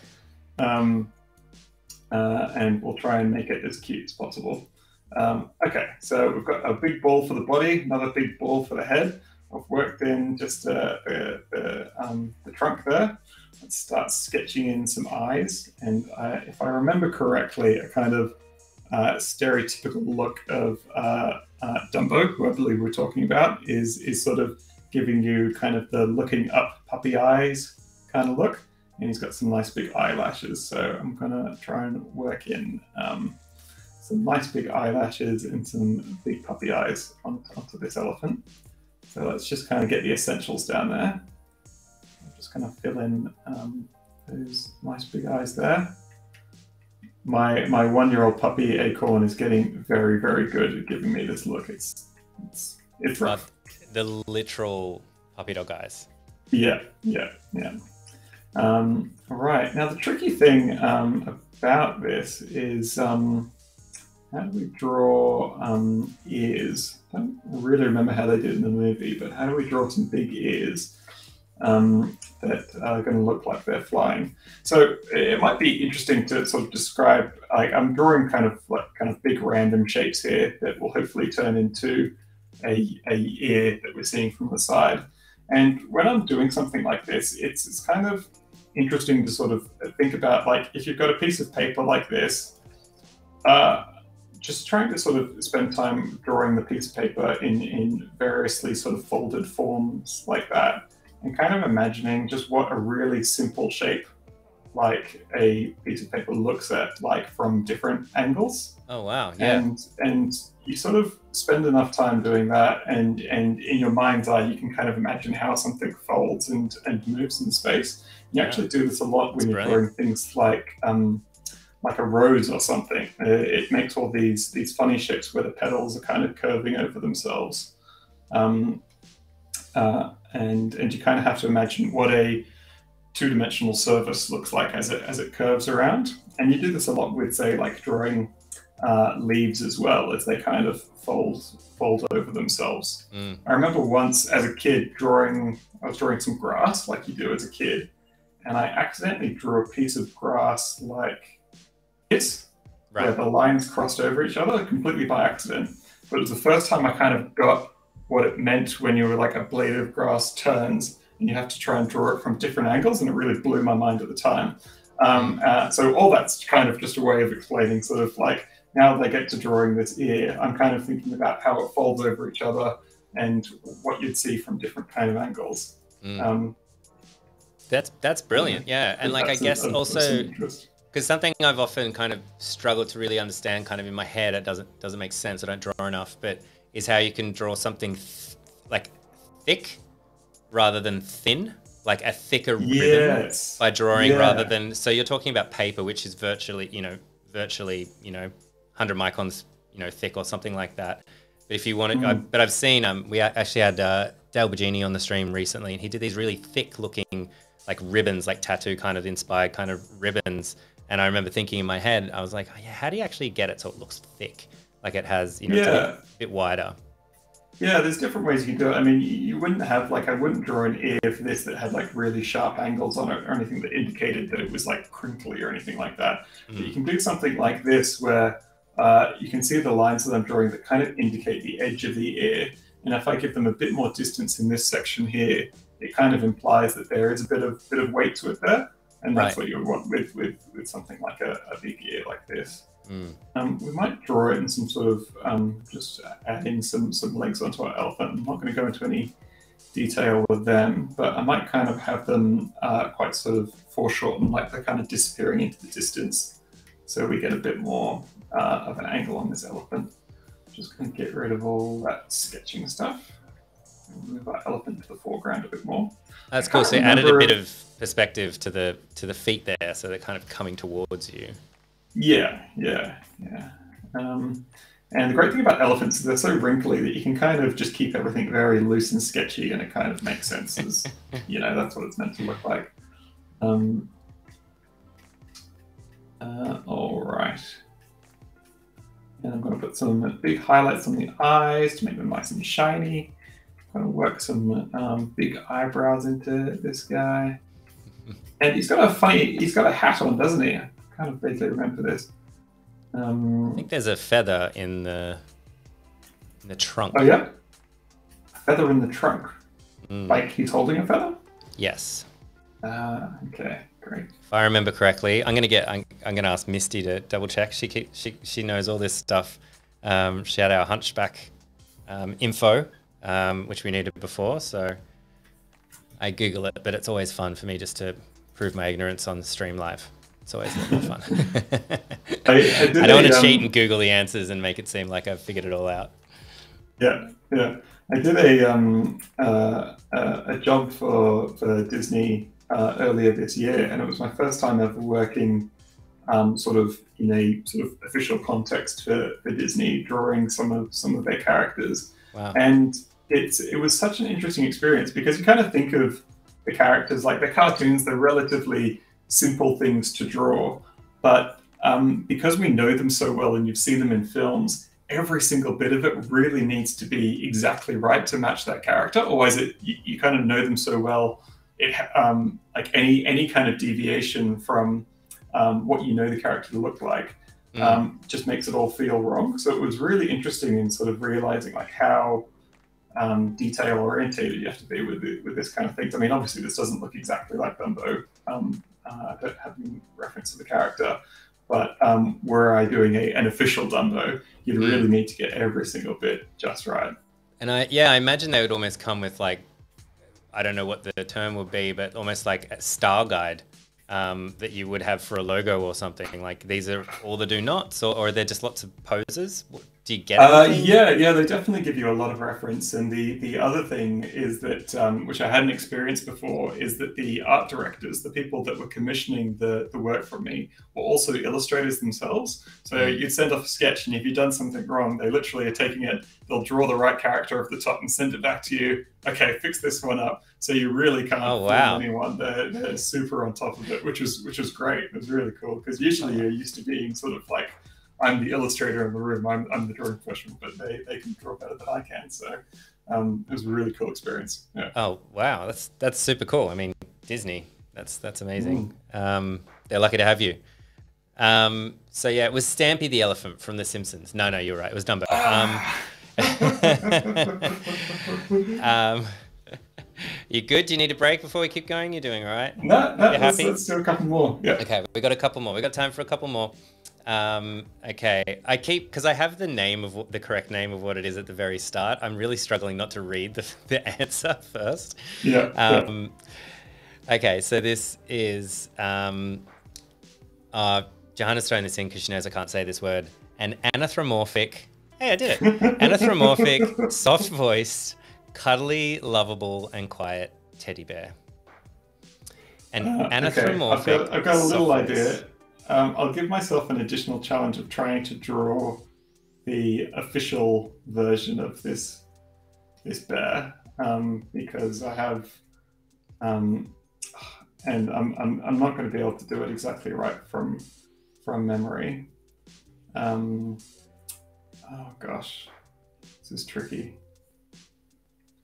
Um, uh, and we'll try and make it as cute as possible. Um, okay, so we've got a big ball for the body, another big ball for the head. I've worked in just uh, the, the, um, the trunk there. Let's start sketching in some eyes, and uh, if I remember correctly, a kind of uh, stereotypical look of uh, uh, Dumbo, who I believe we're talking about, is is sort of giving you kind of the looking up puppy eyes kind of look, and he's got some nice big eyelashes. So I'm gonna try and work in um, some nice big eyelashes and some big puppy eyes on, onto this elephant. So let's just kind of get the essentials down there. Just kind of fill in um, those nice big eyes there. My my one-year-old puppy Acorn is getting very very good at giving me this look. It's it's it's rough. Like the literal puppy dog eyes. Yeah yeah yeah. Um, all right. Now the tricky thing um, about this is um, how do we draw um, ears? I don't really remember how they did in the movie, but how do we draw some big ears? Um, that are going to look like they're flying. So it might be interesting to sort of describe. Like I'm drawing kind of like kind of big random shapes here that will hopefully turn into a a ear that we're seeing from the side. And when I'm doing something like this, it's it's kind of interesting to sort of think about like if you've got a piece of paper like this, uh, just trying to sort of spend time drawing the piece of paper in in variously sort of folded forms like that. And kind of imagining just what a really simple shape like a piece of paper looks at like from different angles. Oh wow, yeah. And and you sort of spend enough time doing that and and in your mind's eye you can kind of imagine how something folds and, and moves in space. You yeah. actually do this a lot when That's you're brilliant. Drawing things like um like a rose or something. It, it makes all these these funny shapes where the petals are kind of curving over themselves. Um uh And, and you kind of have to imagine what a two-dimensional surface looks like as it, as it curves around. And you do this a lot with, say, like drawing uh, leaves as well, as they kind of fold, fold over themselves. Mm. I remember once as a kid drawing, I was drawing some grass like you do as a kid, and I accidentally drew a piece of grass like this, right. where the lines crossed over each other completely by accident. But it was the first time I kind of got what it meant when you were like a blade of grass turns and you have to try and draw it from different angles, and it really blew my mind at the time. Um, uh, so all that's kind of just a way of explaining sort of like now that I get to drawing this ear, I'm kind of thinking about how it folds over each other and what you'd see from different kind of angles. Mm. Um, that's that's brilliant, yeah. And like I guess an, also because something I've often kind of struggled to really understand, kind of in my head, it doesn't doesn't make sense. I don't draw enough, but is how you can draw something th like thick rather than thin. like a thicker yes. ribbon by drawing yeah. rather than, so you're talking about paper, which is virtually, you know, virtually, you know, one hundred microns, you know, thick or something like that. But if you want to, mm. I, but I've seen, um, we actually had uh, Dale Bagini on the stream recently, and he did these really thick looking, like ribbons, like tattoo kind of inspired kind of ribbons. And I remember thinking in my head, I was like, oh, yeah, how do you actually get it so it looks thick? Like it has, you know, yeah. it's a bit, bit wider. Yeah, there's different ways you can do it. I mean, you wouldn't have, like, I wouldn't draw an ear for this that had, like, really sharp angles on it or anything that indicated that it was, like, crinkly or anything like that. Mm. But you can do something like this where uh, you can see the lines that I'm drawing that kind of indicate the edge of the ear. And if I give them a bit more distance in this section here, it kind of implies that there is a bit of bit of weight to it there. And that's right. what you would want with, with, with something like a, a big ear like this. Mm. Um, we might draw it in some sort of, um, just adding some, some legs onto our elephant. I'm not going to go into any detail with them, but I might kind of have them uh, quite sort of foreshortened, like they're kind of disappearing into the distance. So we get a bit more uh, of an angle on this elephant. Just going to get rid of all that sketching stuff. Move our elephant to the foreground a bit more. That's cool. So you added a bit of perspective to the to the feet there, so they're kind of coming towards you. Yeah, yeah, yeah. Um, and the great thing about elephants is they're so wrinkly that you can kind of just keep everything very loose and sketchy, and it kind of makes sense. As, you know, that's what it's meant to look like. Um, uh, all right. And I'm going to put some big highlights on the eyes to make them nice and shiny. Going to work some um, big eyebrows into this guy, and he's got a funny. He's got a hat on, doesn't he? I kind of vaguely remember this. Um, I think there's a feather in the in the trunk. Oh yeah, a feather in the trunk. Mm. Like he's holding a feather. Yes. Uh, okay, great. If I remember correctly, I'm going to get. I'm, I'm going to ask Misty to double check. She keep, she she knows all this stuff. Um, she had our Hunchback um, info. Um, which we needed before, so I Google it, but it's always fun for me just to prove my ignorance on the stream live. It's always a lot more fun. I, I, I don't a, want to um, cheat and Google the answers and make it seem like I've figured it all out. Yeah, yeah. I did a um, uh, uh, a job for, for Disney uh, earlier this year, and it was my first time ever working um, sort of in a sort of official context for, for Disney, drawing some of some of their characters. Wow. And it's it was such an interesting experience, because you kind of think of the characters like the cartoons, they're relatively simple things to draw, but um, because we know them so well and you've seen them in films, every single bit of it really needs to be exactly right to match that character. Otherwise, it you, you kind of know them so well, it um, like any any kind of deviation from um, what you know the character to look like. Mm. Um, just makes it all feel wrong. So it was really interesting in sort of realizing like how um, detail orientated you have to be with with this kind of thing. I mean, obviously this doesn't look exactly like Dumbo. Um, uh, I don't have any reference to the character, but um, were I doing a, an official Dumbo, you'd really need to get every single bit just right. And I, yeah, I imagine they would almost come with like, I don't know what the term would be, but almost like a style guide. Um, that you would have for a logo or something. Like these are all the do nots, or, or are there just lots of poses? Do you get uh, yeah, yeah, they definitely give you a lot of reference. And the, the other thing is that, um, which I hadn't experienced before, is that the art directors, the people that were commissioning the, the work from me, were also illustrators themselves. So mm. you'd send off a sketch, and if you've done something wrong, they literally are taking it, they'll draw the right character off the top and send it back to you. Okay, fix this one up. So you really can't oh, wow. fool anyone. They're, they're super on top of it, which is which is great. It was really cool, because usually you're used to being sort of like, I'm the illustrator in the room, I'm, I'm the drawing professional, but they, they can draw better than I can. So um, it was a really cool experience. Yeah. Oh, wow. That's that's super cool. I mean, Disney, that's that's amazing. Mm. Um, they're lucky to have you. Um, so yeah, it was Stampy the elephant from The Simpsons. No, no, you're right. It was Dumbo. Ah. Um, um, you good? Do you need a break before we keep going? You're doing all right? No, no, let's, let's do a couple more. Yeah. Okay, we got a couple more. We got time for a couple more. Um, okay, I keep, because I have the name of what, the correct name of what it is at the very start. I'm really struggling not to read the, the answer first. Yeah. Um, yeah. Okay, so this is, um, uh, Johanna's throwing this in because she knows I can't say this word. An anathromorphic, hey, I did it. Anathromorphic, soft voiced, cuddly, lovable, and quiet teddy bear. An uh, anthropomorphic okay. I've got, I've got a little surface. idea. Um, I'll give myself an additional challenge of trying to draw the official version of this this bear, um, because I have, um, and I'm I'm I'm not going to be able to do it exactly right from from memory. Um, oh gosh, this is tricky.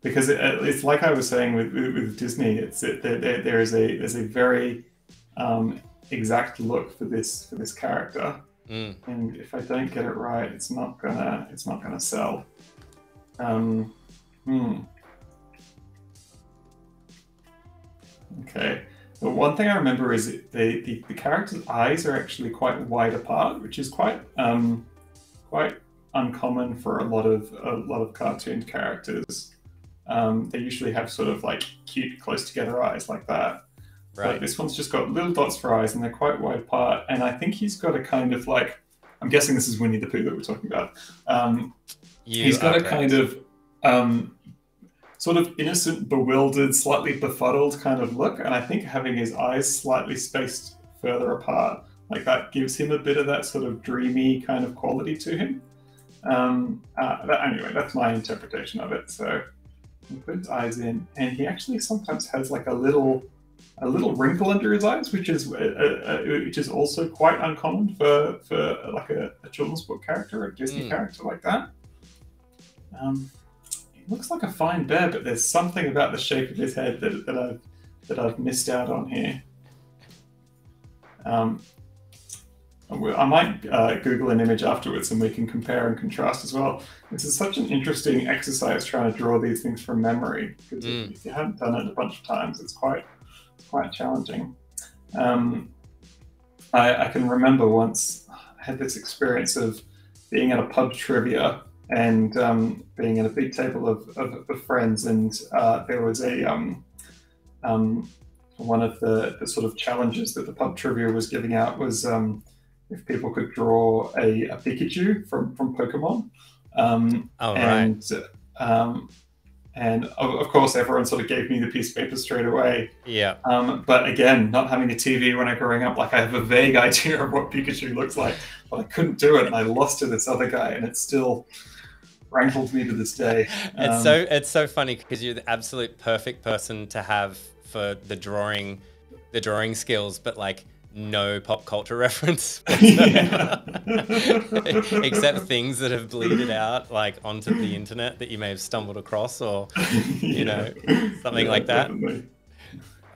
Because it, it's like I was saying with with Disney, it's it, there, there is a there's a very um, exact look for this for this character, mm. and if I don't get it right, it's not gonna it's not gonna sell. Um, hmm. Okay, but one thing I remember is the, the the character's eyes are actually quite wide apart, which is quite um, quite uncommon for a lot of a lot of cartoon characters. Um, they usually have sort of like cute, close together eyes like that. Right. But this one's just got little dots for eyes and they're quite wide apart. And I think he's got a kind of like, I'm guessing this is Winnie the Pooh that we're talking about. Um, he's got a correct. kind of um, sort of innocent, bewildered, slightly befuddled kind of look. And I think having his eyes slightly spaced further apart like that gives him a bit of that sort of dreamy kind of quality to him. Um, uh, that, anyway, that's my interpretation of it. So. He put his eyes in, and he actually sometimes has like a little, a little wrinkle under his eyes, which is uh, uh, which is also quite uncommon for for like a, a children's book character, a Disney mm. character like that. Um, it looks like a fine bear, but there's something about the shape of his head that that I've that I've missed out on here. Um, I might uh, Google an image afterwards and we can compare and contrast as well. This is such an interesting exercise trying to draw these things from memory, because mm. if you haven't done it a bunch of times, it's quite it's quite challenging. Um, I, I can remember once I had this experience of being at a pub trivia and um, being at a big table of, of, of friends, and uh, there was a um, um, one of the, the sort of challenges that the pub trivia was giving out was um, if people could draw a, a Pikachu from, from Pokemon. Um, oh, and, right. Um, and of, of course, everyone sort of gave me the piece of paper straight away. Yeah. Um, but again, not having a T V when I was growing up, like I have a vague idea of what Pikachu looks like, but I couldn't do it. And I lost to this other guy, and it still rankled me to this day. Um, it's, so, it's so funny because you're the absolute perfect person to have for the drawing, the drawing skills, but like, no pop culture reference except things that have bleeded out like onto the internet that you may have stumbled across, or you yeah. know, something yeah, like that. Definitely.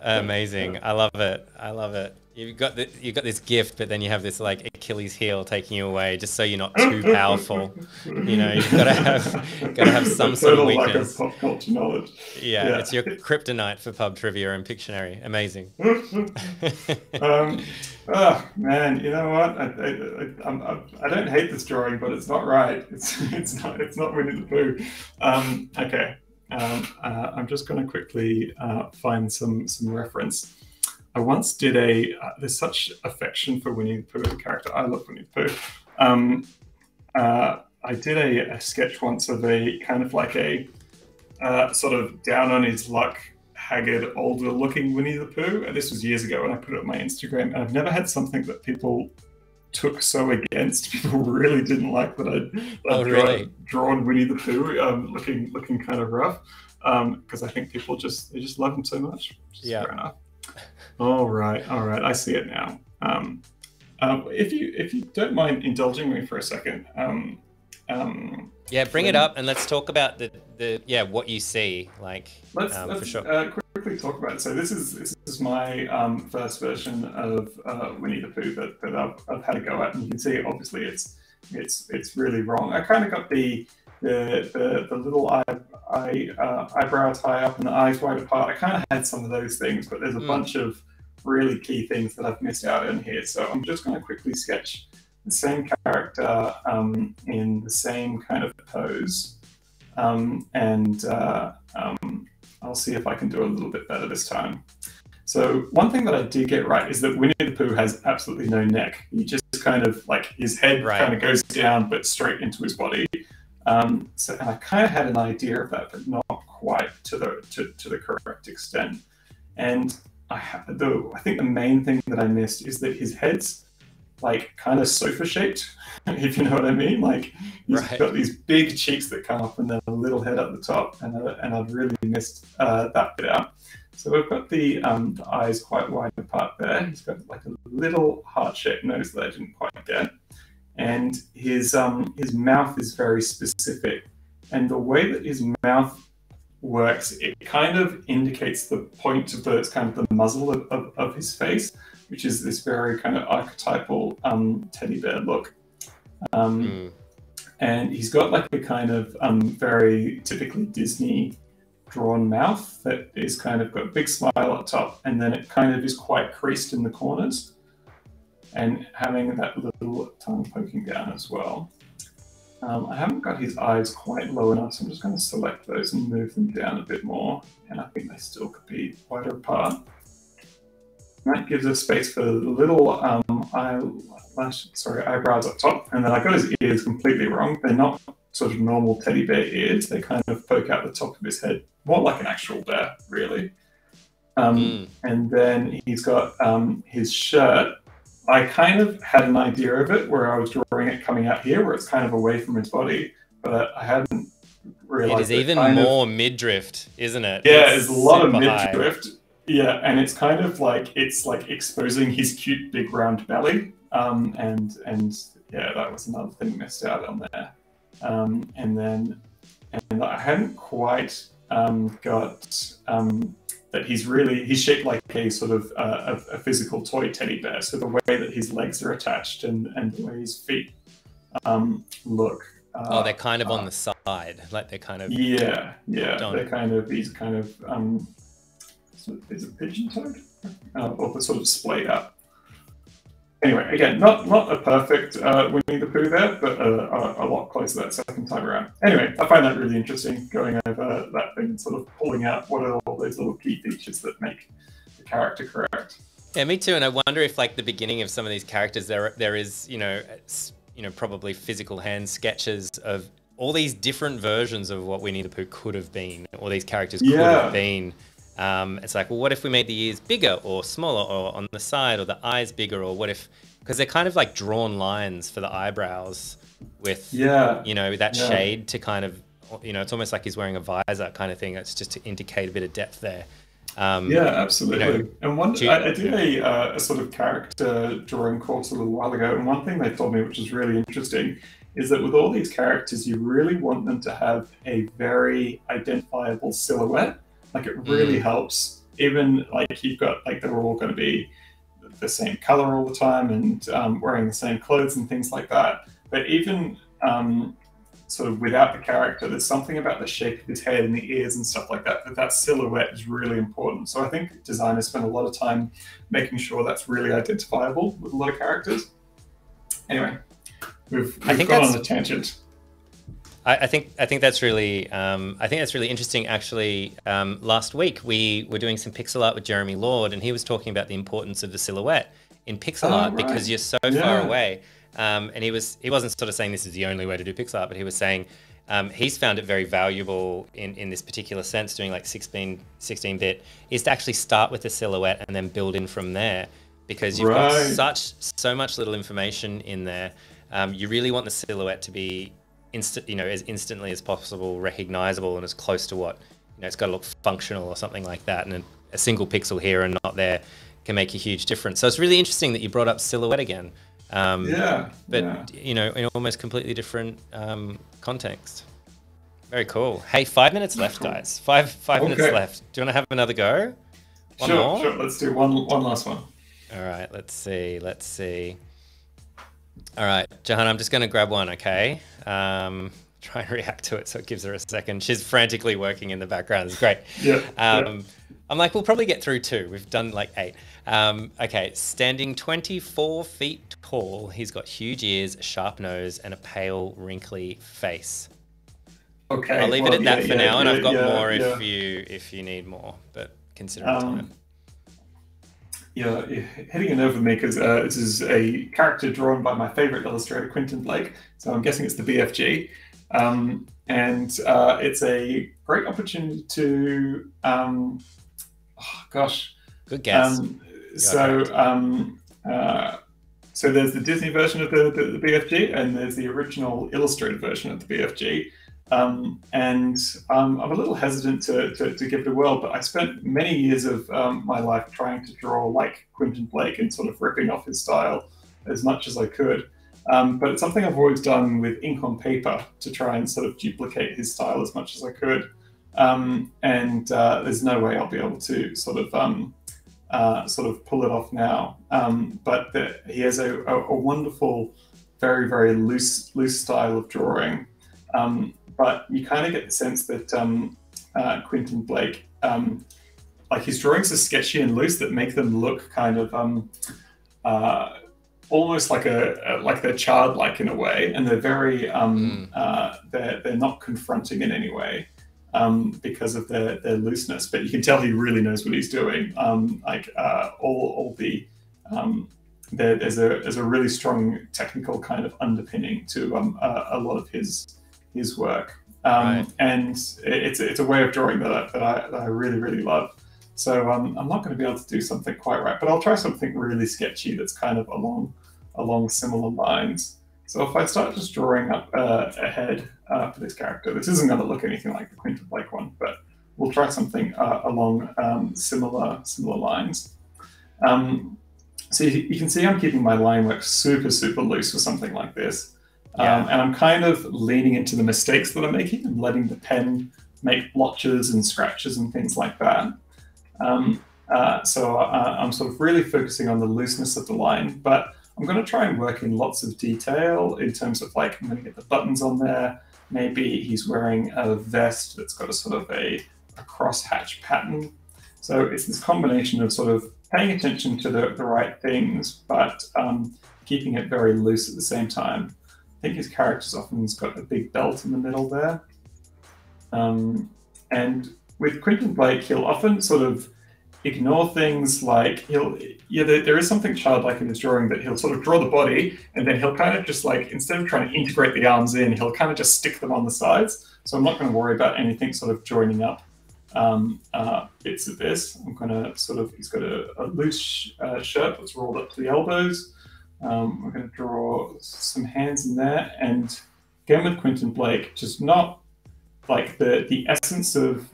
Amazing. Yeah. I love it. I love it. You've got the, you've got this gift, but then you have this like Achilles heel taking you away just so you're not too powerful. You know, you've got to have got to have some sort of weakness. Like a pop culture knowledge. Yeah, yeah, it's your kryptonite for pub trivia and Pictionary. Amazing. um, oh man, you know what? I I, I I don't hate this drawing, but it's not right. It's it's not it's not Winnie the Pooh. Um, okay, um, uh, I'm just going to quickly uh, find some some reference. I once did a, uh, there's such affection for Winnie the Pooh, the character. I love Winnie the Pooh. Um, uh, I did a, a sketch once of a kind of like a uh, sort of down on his luck, haggard, older looking Winnie the Pooh. This was years ago, and I put it on my Instagram. And I've never had something that people took so against. People really didn't like that I'd, that oh, I'd really? drawn Winnie the Pooh um, looking, looking kind of rough. Because um, I think people just, they just love him so much. Yeah. Fair enough. All right, all right. I see it now. Um, uh, if you if you don't mind indulging me for a second, um, um, yeah, bring then, it up and let's talk about the the yeah what you see. Like, let's, um, let's for sure. uh, quickly talk about it. So this is this is my um, first version of uh, Winnie the Pooh that, that I've, I've had a go at, and you can see obviously it's it's it's really wrong. I kind of got the the the, the little eye. I, uh, eyebrows high up and the eyes wide apart. I kind of had some of those things, but there's a mm. bunch of really key things that I've missed out on here. So I'm just going to quickly sketch the same character um, in the same kind of pose. Um, and uh, um, I'll see if I can do a little bit better this time. So one thing that I did get right is that Winnie the Pooh has absolutely no neck. He just kind of like his head right. kind of goes down, but straight into his body. Um, so and I kind of had an idea of that, but not quite to the to, to the correct extent. And I, the, I think the main thing that I missed is that his head's like kind of sofa shaped, if you know what I mean. Like he's right. got these big cheeks that come up and then a little head at the top, and uh, and I've really missed uh, that bit out. So we've got the, um, the eyes quite wide apart there. He's got like a little heart-shaped nose that I didn't quite get. And his, um, his mouth is very specific. And the way that his mouth works, it kind of indicates the point of the, it's kind of the muzzle of, of, of his face, which is this very kind of archetypal um, teddy bear look. Um, mm. And he's got like a kind of um, very typically Disney drawn mouth that is kind of got a big smile at top, and then it kind of is quite creased in the corners and having that little tongue poking down as well. Um, I haven't got his eyes quite low enough, so I'm just going to select those and move them down a bit more, and I think they still could be wider apart. And that gives us space for the little um, eyelash, sorry, eyebrows up top, and then I got his ears completely wrong. They're not sort of normal teddy bear ears. They kind of poke out the top of his head, more like an actual bear, really. Um, mm. And then he's got um, his shirt. I kind of had an idea of it where I was drawing it coming out here, where it's kind of away from his body, but I hadn't realized it is it even more of... mid-drift, isn't it? Yeah, it's, it's a lot of mid-drift. Yeah, and it's kind of like, it's like exposing his cute big round belly. Um, and, and yeah, that was another thing missed out on there. Um, and then, and I hadn't quite um, got um, that he's really, he's shaped like a sort of uh, a, a physical toy teddy bear. So the way that his legs are attached and, and the way his feet um, look. Uh, oh, they're kind of uh, on the side, like they're kind of. Yeah, yeah, don't. They're kind of, he's kind of, um, is it pigeon toed? Uh, or sort of splayed out. Anyway, again, not not a perfect uh, Winnie the Pooh there, but uh, a, a lot closer that second time around. Anyway, I find that really interesting, going over that thing and sort of pulling out what are all those little key features that make the character correct. Yeah, me too. And I wonder if, like, the beginning of some of these characters, there there is, you know, you know, probably physical hand sketches of all these different versions of what Winnie the Pooh could have been, or these characters yeah. could have been. Um, it's like, well, what if we made the ears bigger or smaller or on the side, or the eyes bigger, or what if, because they're kind of like drawn lines for the eyebrows with, yeah. you know, that yeah. shade to kind of, you know, it's almost like he's wearing a visor kind of thing. It's just to indicate a bit of depth there. Um, yeah, absolutely. You know, and one, do you, I, I did a, uh, a sort of character drawing course a little while ago. And one thing they told me, which is really interesting, is that with all these characters, you really want them to have a very identifiable silhouette. Like it really mm. helps, even like you've got, like they're all going to be the same color all the time and um, wearing the same clothes and things like that. But even um, sort of without the character, there's something about the shape of his head and the ears and stuff like that, that that silhouette is really important. So I think designers spend a lot of time making sure that's really identifiable with a lot of characters. Anyway, we've, we've gone on a tangent. I think I think that's really um, I think that's really interesting. Actually, um, last week we were doing some pixel art with Jeremy Lord, and he was talking about the importance of the silhouette in pixel oh, art right. because you're so yeah. far away. Um, and he was he wasn't sort of saying this is the only way to do pixel art, but he was saying um, he's found it very valuable in in this particular sense, doing like sixteen bit, is to actually start with the silhouette and then build in from there, because you've right. got such so much little information in there. Um, you really want the silhouette to be instant, you know, as instantly as possible, recognizable, and as close to what, you know, it's got to look functional or something like that. And a single pixel here and not there can make a huge difference. So it's really interesting that you brought up silhouette again. Um, yeah. But, yeah. you know, in almost completely different um, context. Very cool. Hey, five minutes left, cool. guys. Five five okay. minutes left. Do you want to have another go? One sure, more? sure. Let's do one, one last one. All right. Let's see. Let's see. All right, Johanna, I'm just going to grab one, okay? Um, try and react to it so it gives her a second. She's frantically working in the background. It's great. Yeah, um, yeah. I'm like, we'll probably get through two. We've done like eight. Um, okay, standing twenty-four feet tall. He's got huge ears, a sharp nose, and a pale, wrinkly face. Okay. I'll leave well, it at yeah, that for yeah, now, yeah, and I've got yeah, more yeah. if you if you need more, but consider um, time. Yeah, you're hitting it over me because uh, this is a character drawn by my favorite illustrator, Quentin Blake. So I'm guessing it's the B F G. Um, and uh, it's a great opportunity to, um, oh, gosh, Good guess. Um, so um, uh, so there's the Disney version of the, the, the B F G, and there's the original illustrated version of the B F G. Um, and um, I'm a little hesitant to, to, to give it a whirl, but I spent many years of um, my life trying to draw like Quentin Blake and sort of ripping off his style as much as I could. Um, but it's something I've always done with ink on paper to try and sort of duplicate his style as much as I could. Um, and uh, there's no way I'll be able to sort of um, uh, sort of pull it off now. Um, but the, he has a, a, a wonderful, very, very loose, loose style of drawing. Um, but you kind of get the sense that um, uh, Quentin Blake, um, like his drawings are sketchy and loose that make them look kind of um, uh, almost like a like they're childlike in a way, and they're very um, mm. uh, they're they're not confronting in any way um, because of their their looseness. But you can tell he really knows what he's doing. Um, like uh, all all the um, there, there's a there's a really strong technical kind of underpinning to um, a, a lot of his his work, um, right. and it's it's a way of drawing that I, that I, that I really really love. So um, I'm not going to be able to do something quite right, but I'll try something really sketchy that's kind of along. along similar lines. So if I start just drawing up uh, a head uh, for this character, this isn't going to look anything like the Quentin Blake one, but we'll try something uh, along um, similar similar lines. Um, so you, you can see I'm keeping my line work super, super loose for something like this. Um, yeah. And I'm kind of leaning into the mistakes that I'm making and letting the pen make blotches and scratches and things like that. Um, uh, so uh, I'm sort of really focusing on the looseness of the line, but I'm going to try and work in lots of detail in terms of like, I'm going to get the buttons on there. Maybe he's wearing a vest that's got a sort of a, a crosshatch pattern. So it's this combination of sort of paying attention to the, the right things, but um, keeping it very loose at the same time. I think his character's often got a big belt in the middle there. Um, and with Quentin Blake, he'll often sort of ignore things like he'll, yeah, there, there is something childlike in his drawing that he'll sort of draw the body and then he'll kind of just like, instead of trying to integrate the arms in, he'll kind of just stick them on the sides. So I'm not going to worry about anything sort of joining up um, uh, bits of this. I'm going to sort of, he's got a, a loose uh, shirt that's rolled up to the elbows. Um, we're going to draw some hands in there. And again with Quentin Blake, just not like the, the essence of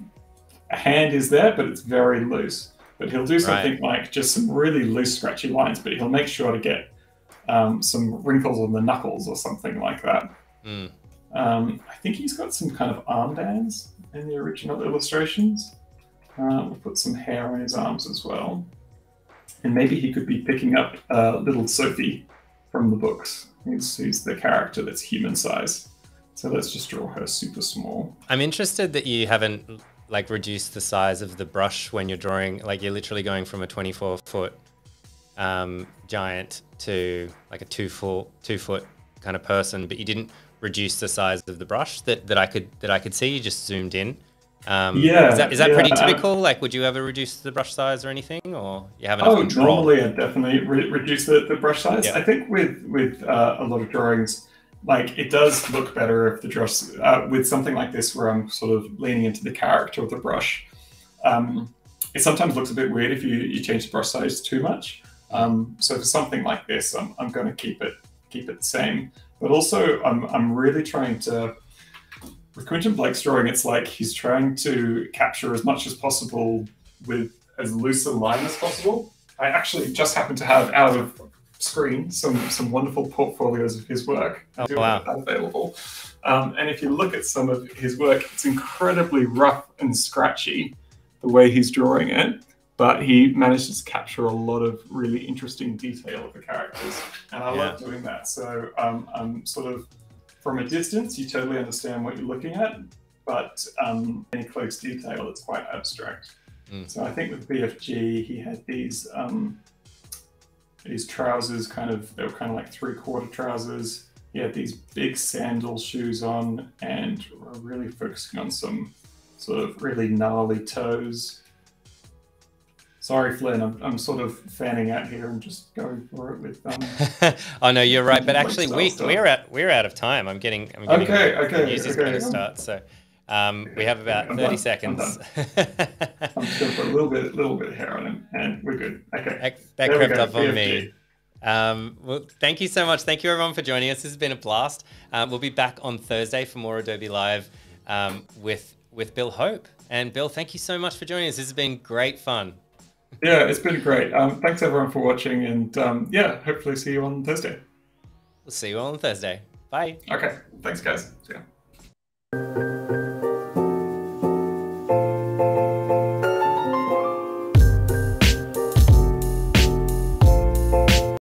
a hand is there, but it's very loose. But he'll do something right. like just some really loose, scratchy lines, but he'll make sure to get um, some wrinkles on the knuckles or something like that. Mm. Um, I think he's got some kind of armbands in the original illustrations. Uh, we'll put some hair on his arms as well. And maybe he could be picking up uh, little Sophie from the books, who's, who's the character that's human size. So let's just draw her super small. I'm interested that you haven't like reduce the size of the brush when you're drawing, like you're literally going from a twenty-four foot um, giant to like a two foot, two foot kind of person, but you didn't reduce the size of the brush that, that I could, that I could see. You just zoomed in. Um, yeah. Is that, is that yeah. pretty typical? Like, would you ever reduce the brush size or anything, or you have enough oh, control? Normally I'd definitely re reduce the, the brush size. Yeah. I think with, with uh, a lot of drawings, like it does look better if the brush uh, with something like this where I'm sort of leaning into the character of the brush. Um, it sometimes looks a bit weird if you, you change the brush size too much. Um, so for something like this, I'm, I'm going to keep it keep it the same. But also, I'm I'm really trying to with Quentin Blake's drawing. It's like he's trying to capture as much as possible with as loose a line as possible. I actually just happen to have out of screen some some wonderful portfolios of his work. I do have that available. Um, and if you look at some of his work, it's incredibly rough and scratchy the way he's drawing it, but he manages to capture a lot of really interesting detail of the characters, and I yeah. love doing that. So um, I'm sort of from a distance you totally understand what you're looking at, but um, any close detail it's quite abstract. Mm. So I think with B F G he had these um, These trousers, kind of, they were kind of like three-quarter trousers. He had these big sandal shoes on, and we're really focusing on some sort of really gnarly toes. Sorry, Flynn, I'm, I'm sort of fanning out here and just going for it with. Um, oh no, you're right. But actually, we stuff. we're at we're out of time. I'm getting. I'm getting okay. Okay. The music's okay. going to start. So Um, we have about thirty I'm seconds. I'm, I'm still got a little bit, little bit of hair on him, and we're good. Okay, that, that crept up on me. Um, well, thank you so much. Thank you everyone for joining us. This has been a blast. Um, we'll be back on Thursday for more Adobe Live um, with with Bill Hope. And Bill, thank you so much for joining us. This has been great fun. Yeah, it's been great. Um, thanks everyone for watching, and um, yeah, hopefully see you on Thursday. We'll see you on Thursday. Bye. Okay. Thanks, guys. See ya.